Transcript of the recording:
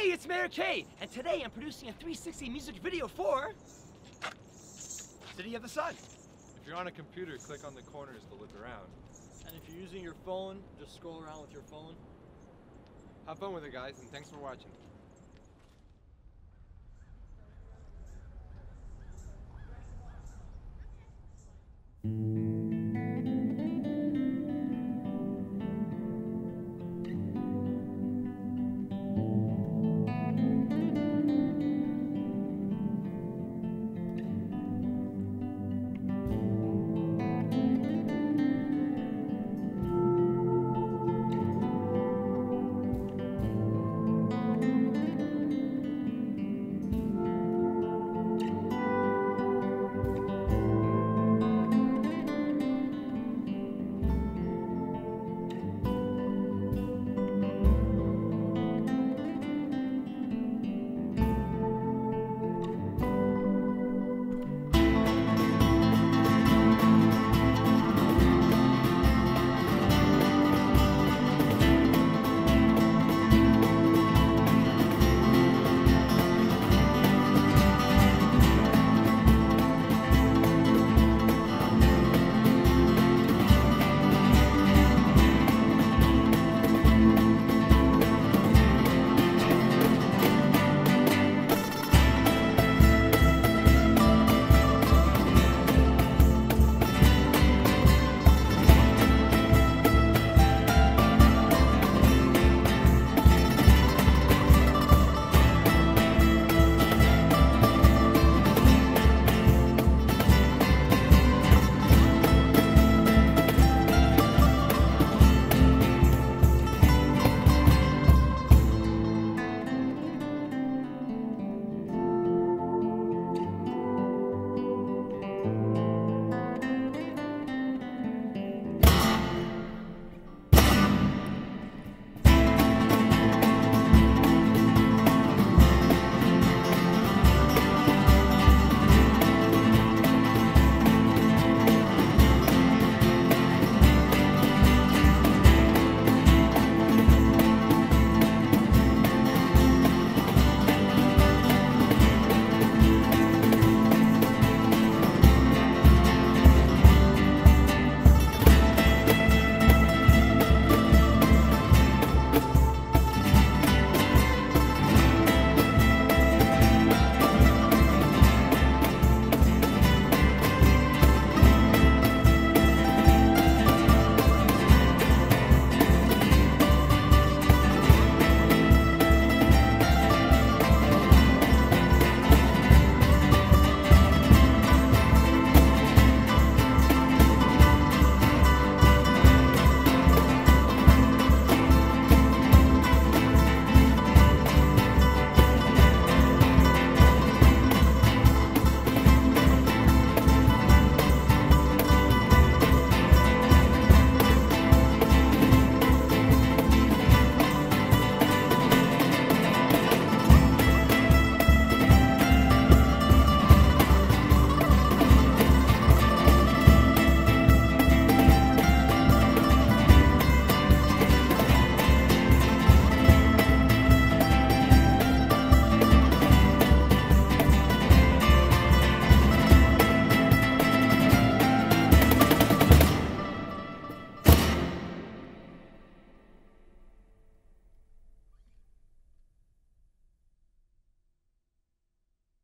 Hey, it's Meir Kay, and today I'm producing a 360 music video for City of the Sun. If you're on a computer, click on the corners to look around. And if you're using your phone, just scroll around with your phone. Have fun with it, guys, and thanks for watching.